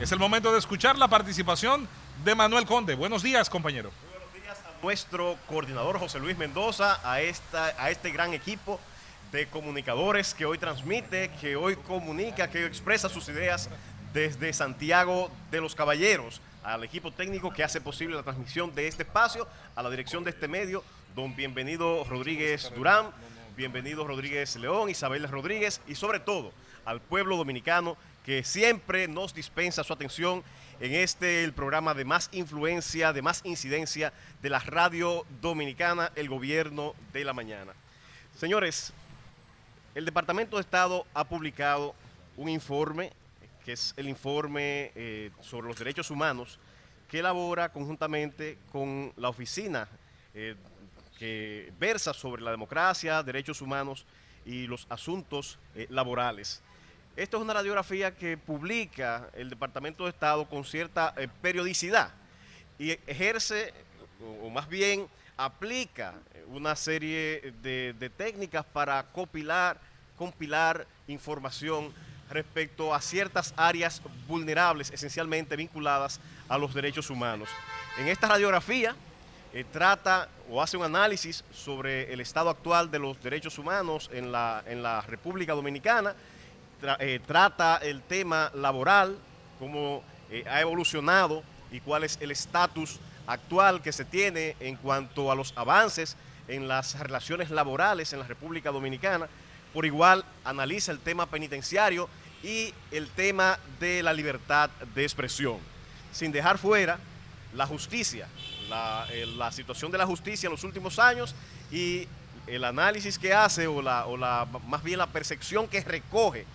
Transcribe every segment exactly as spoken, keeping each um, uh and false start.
Es el momento de escuchar la participación de Manuel Conde. Buenos días, compañero. Muy buenos días a nuestro coordinador José Luis Mendoza, a, esta, a este gran equipo de comunicadores que hoy transmite, que hoy comunica, que hoy expresa sus ideas desde Santiago de los Caballeros, al equipo técnico que hace posible la transmisión de este espacio, a la dirección de este medio, don Bienvenido Rodríguez Durán, Bienvenido Rodríguez León, Isabel Rodríguez, y sobre todo al pueblo dominicano que siempre nos dispensa su atención en este el programa de más influencia, de más incidencia de la radio dominicana, el Gobierno de la Mañana. Señores, el Departamento de Estado ha publicado un informe, que es el informe eh, sobre los derechos humanos, que elabora conjuntamente con la oficina eh, que versa sobre la democracia, derechos humanos y los asuntos eh, laborales. Esta es una radiografía que publica el Departamento de Estado con cierta eh, periodicidad y ejerce, o, o más bien aplica una serie de, de técnicas para compilar, compilar información respecto a ciertas áreas vulnerables, esencialmente vinculadas a los derechos humanos. En esta radiografía eh, trata o hace un análisis sobre el estado actual de los derechos humanos en la, en la República Dominicana. Tra, eh, trata el tema laboral, cómo eh, ha evolucionado y cuál es el estatus actual que se tiene en cuanto a los avances en las relaciones laborales en la República Dominicana. Por igual, analiza el tema penitenciario y el tema de la libertad de expresión, sin dejar fuera la justicia, la, eh, la situación de la justicia en los últimos años y el análisis que hace, o, la, o la, más bien la percepción que recoge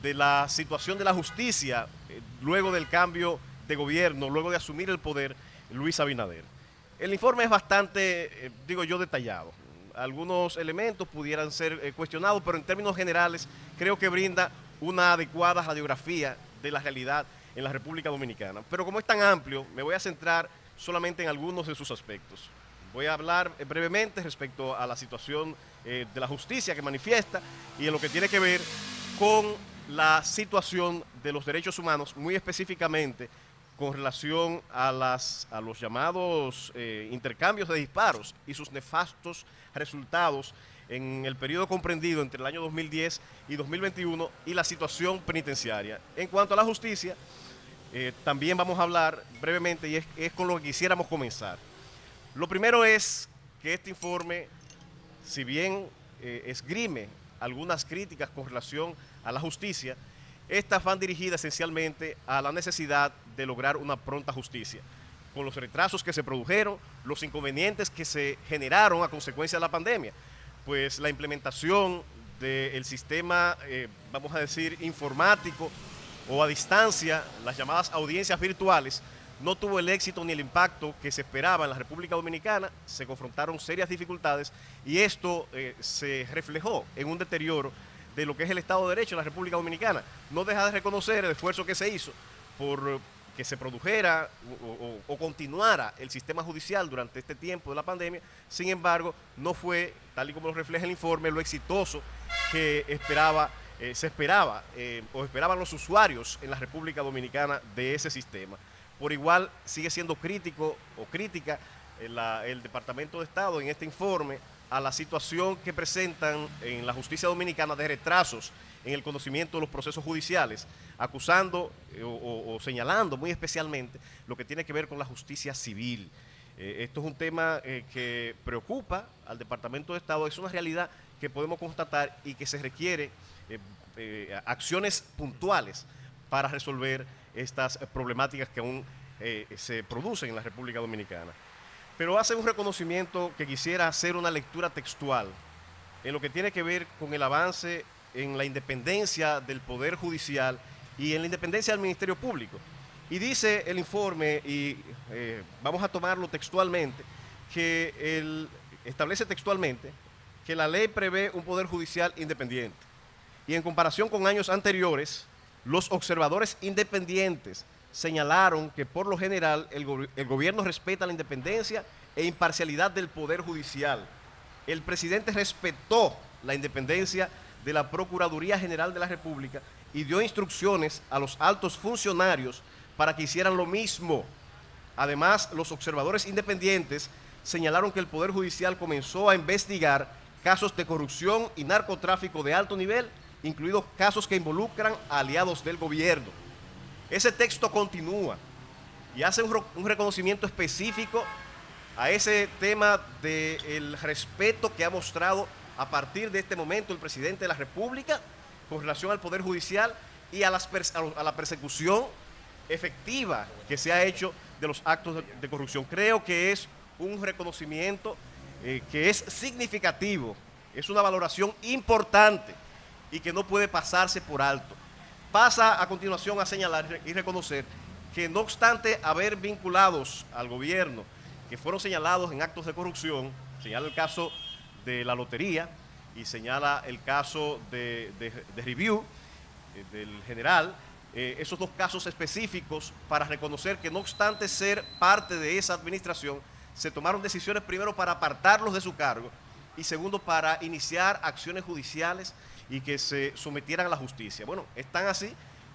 de la situación de la justicia eh, luego del cambio de gobierno, luego de asumir el poder Luis Abinader. El informe es bastante, eh, digo yo, detallado. Algunos elementos pudieran ser eh, cuestionados, pero en términos generales creo que brinda una adecuada radiografía de la realidad en la República Dominicana. Pero como es tan amplio, me voy a centrar solamente en algunos de sus aspectos. Voy a hablar eh, brevemente respecto a la situación eh, de la justicia que manifiesta y en lo que tiene que ver con la situación de los derechos humanos, muy específicamente con relación a, las, a los llamados eh, intercambios de disparos y sus nefastos resultados en el periodo comprendido entre el año dos mil diez y dos mil veintiuno, y la situación penitenciaria. En cuanto a la justicia, eh, también vamos a hablar brevemente, y es, es con lo que quisiéramos comenzar. Lo primero es que este informe, si bien eh, esgrime algunas críticas con relación a la justicia, estas van dirigidas esencialmente a la necesidad de lograr una pronta justicia, con los retrasos que se produjeron, los inconvenientes que se generaron a consecuencia de la pandemia, pues la implementación del sistema, eh, vamos a decir, informático o a distancia, las llamadas audiencias virtuales, no tuvo el éxito ni el impacto que se esperaba en la República Dominicana. Se confrontaron serias dificultades y esto eh, se reflejó en un deterioro de lo que es el Estado de Derecho en la República Dominicana. No deja de reconocer el esfuerzo que se hizo por que se produjera o, o, o continuara el sistema judicial durante este tiempo de la pandemia. Sin embargo, no fue, tal y como lo refleja el informe, lo exitoso que esperaba, eh, se esperaba eh, o esperaban los usuarios en la República Dominicana de ese sistema. Por igual, sigue siendo crítico o crítica el, la, el Departamento de Estado en este informe a la situación que presentan en la justicia dominicana de retrasos en el conocimiento de los procesos judiciales, acusando eh, o, o, o señalando muy especialmente lo que tiene que ver con la justicia civil. Eh, esto es un tema eh, que preocupa al Departamento de Estado, es una realidad que podemos constatar y que se requiere eh, eh, acciones puntuales para resolver estas problemáticas que aún eh, se producen en la República Dominicana. Pero hace un reconocimiento que quisiera hacer una lectura textual en lo que tiene que ver con el avance en la independencia del Poder Judicial y en la independencia del Ministerio Público. Y dice el informe, y eh, vamos a tomarlo textualmente, que el, establece textualmente que la ley prevé un Poder Judicial independiente. Y en comparación con años anteriores, los observadores independientes señalaron que por lo general el, go el gobierno respeta la independencia e imparcialidad del Poder Judicial. El presidente respetó la independencia de la Procuraduría General de la República y dio instrucciones a los altos funcionarios para que hicieran lo mismo. Además, los observadores independientes señalaron que el Poder Judicial comenzó a investigar casos de corrupción y narcotráfico de alto nivel, incluidos casos que involucran a aliados del gobierno. Ese texto continúa y hace un, un reconocimiento específico a ese tema del respeto que ha mostrado a partir de este momento el presidente de la República con relación al Poder Judicial y a, las a la persecución efectiva que se ha hecho de los actos de, de corrupción. Creo que es un reconocimiento eh, que es significativo, es una valoración importante y que no puede pasarse por alto. Pasa a continuación a señalar y reconocer que no obstante haber vinculados al gobierno que fueron señalados en actos de corrupción, señala el caso de la lotería y señala el caso de, de, de Review, eh, del general, eh, esos dos casos específicos para reconocer que no obstante ser parte de esa administración, se tomaron decisiones primero para apartarlos de su cargo y segundo para iniciar acciones judiciales y que se sometieran a la justicia. Bueno, es tan así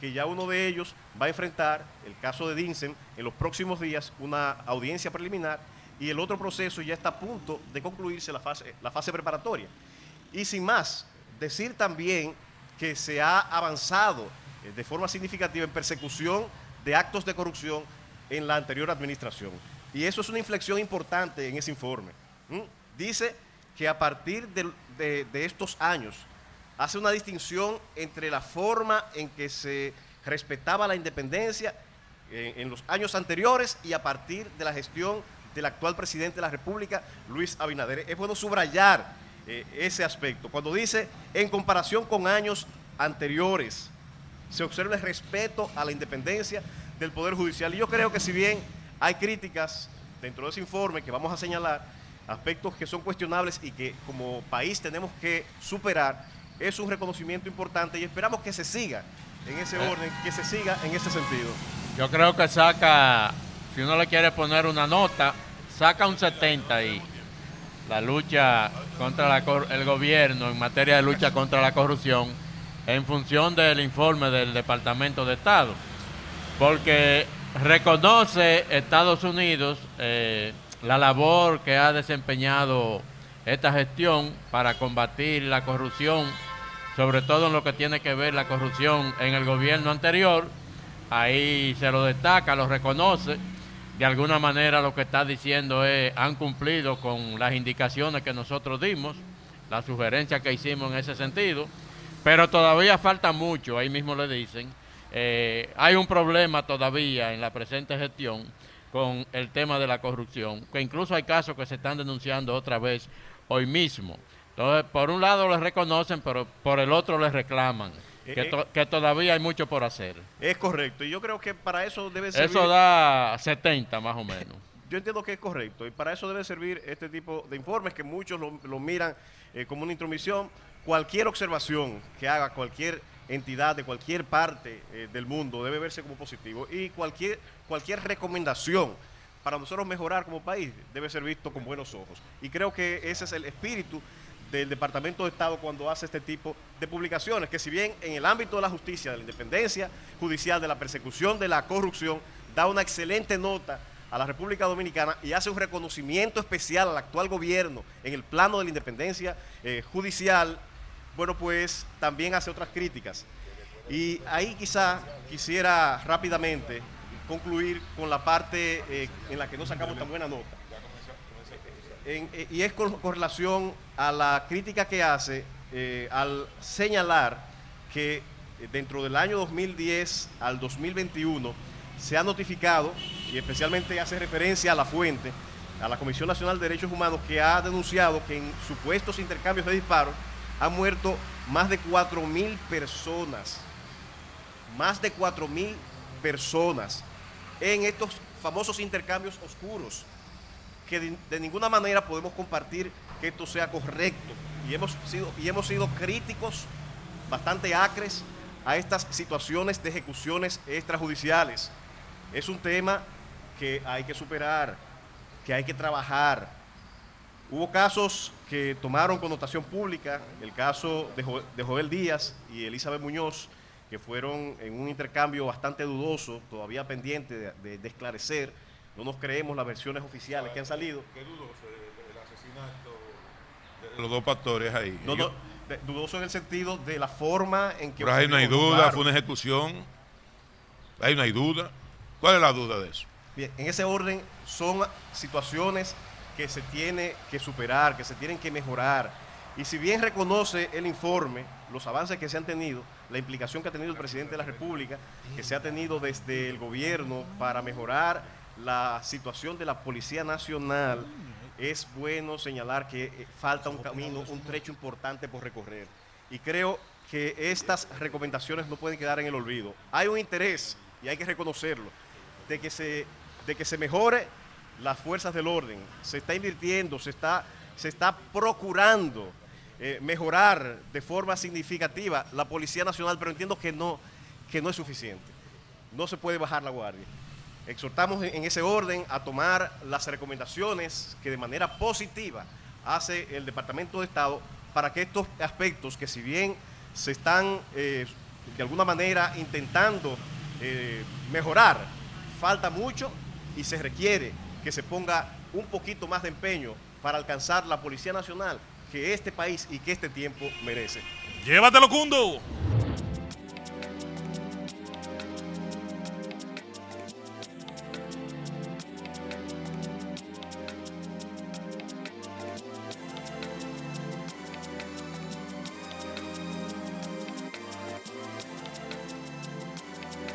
que ya uno de ellos va a enfrentar el caso de Dinsen en los próximos días, una audiencia preliminar, y el otro proceso ya está a punto de concluirse la fase, la fase preparatoria. Y sin más, decir también que se ha avanzado eh, de forma significativa en persecución de actos de corrupción en la anterior administración. Y eso es una inflexión importante en ese informe. ¿Mm? Dice que a partir de, de, de estos años hace una distinción entre la forma en que se respetaba la independencia en, en los años anteriores y a partir de la gestión del actual presidente de la República, Luis Abinader. Es bueno subrayar eh, ese aspecto. Cuando dice, en comparación con años anteriores, se observa el respeto a la independencia del Poder Judicial. Y yo creo que si bien hay críticas dentro de ese informe que vamos a señalar, aspectos que son cuestionables y que como país tenemos que superar, es un reconocimiento importante y esperamos que se siga en ese orden, que se siga en ese sentido. Yo creo que saca... Si uno le quiere poner una nota, saca un setenta ahí. La lucha contra la cor el gobierno en materia de lucha contra la corrupción en función del informe del Departamento de Estado. Porque reconoce Estados Unidos eh, la labor que ha desempeñado esta gestión para combatir la corrupción, sobre todo en lo que tiene que ver la corrupción en el gobierno anterior. Ahí se lo destaca, lo reconoce. De alguna manera lo que está diciendo es, han cumplido con las indicaciones que nosotros dimos, las sugerencias que hicimos en ese sentido, pero todavía falta mucho, ahí mismo le dicen. Eh, hay un problema todavía en la presente gestión con el tema de la corrupción, que incluso hay casos que se están denunciando otra vez hoy mismo. Entonces, por un lado les reconocen, pero por el otro les reclaman. Que, to que todavía hay mucho por hacer. Es correcto, y yo creo que para eso debe servir... Eso da setenta más o menos. Yo entiendo que es correcto, y para eso debe servir este tipo de informes, que muchos lo, lo miran eh, como una intromisión. Cualquier observación que haga cualquier entidad de cualquier parte eh, del mundo debe verse como positivo, y cualquier, cualquier recomendación para nosotros mejorar como país debe ser visto con buenos ojos. Y creo que ese es el espíritu del Departamento de Estado cuando hace este tipo de publicaciones, que si bien en el ámbito de la justicia, de la independencia judicial, de la persecución, de la corrupción, da una excelente nota a la República Dominicana y hace un reconocimiento especial al actual gobierno en el plano de la independencia eh, judicial, bueno, pues también hace otras críticas. Y ahí quizá quisiera rápidamente concluir con la parte eh, en la que no sacamos tan buena nota. En, y es con, con relación a la crítica que hace eh, al señalar que dentro del año dos mil diez al dos mil veintiuno se ha notificado, y especialmente hace referencia a la fuente, a la Comisión Nacional de Derechos Humanos, que ha denunciado que en supuestos intercambios de disparos han muerto más de cuatro mil personas, más de cuatro mil personas en estos famosos intercambios oscuros, que de, de ninguna manera podemos compartir que esto sea correcto. Y hemos sido, y hemos sido críticos, bastante acres, a estas situaciones de ejecuciones extrajudiciales. Es un tema que hay que superar, que hay que trabajar. Hubo casos que tomaron connotación pública, el caso de, jo de Joel Díaz y Elizabeth Muñoz, que fueron en un intercambio bastante dudoso, todavía pendiente de, de, de esclarecer. No nos creemos las versiones oficiales ver, que han salido. ¿Qué dudoso? El, el asesinato de los dos pastores ahí. No, no, de, dudoso en el sentido de la forma en que... Pero ahí no hay duda, lugar. Fue una ejecución. Ahí no hay duda. ¿Cuál es la duda de eso? Bien, en ese orden son situaciones que se tiene que superar, que se tienen que mejorar. Y si bien reconoce el informe los avances que se han tenido, la implicación que ha tenido el presidente de la República, que se ha tenido desde el gobierno para mejorar la situación de la Policía Nacional, es bueno señalar que falta un camino, un trecho importante por recorrer. Y creo que estas recomendaciones no pueden quedar en el olvido. Hay un interés, y hay que reconocerlo, de que se, de que se mejore las fuerzas del orden. Se está invirtiendo, se está, se está procurando eh, mejorar de forma significativa la Policía Nacional, pero entiendo que no, que no es suficiente. No se puede bajar la guardia. Exhortamos en ese orden a tomar las recomendaciones que de manera positiva hace el Departamento de Estado para que estos aspectos que si bien se están eh, de alguna manera intentando eh, mejorar, falta mucho y se requiere que se ponga un poquito más de empeño para alcanzar la Policía Nacional que este país y que este tiempo merece. ¡Llévatelo, Cundo!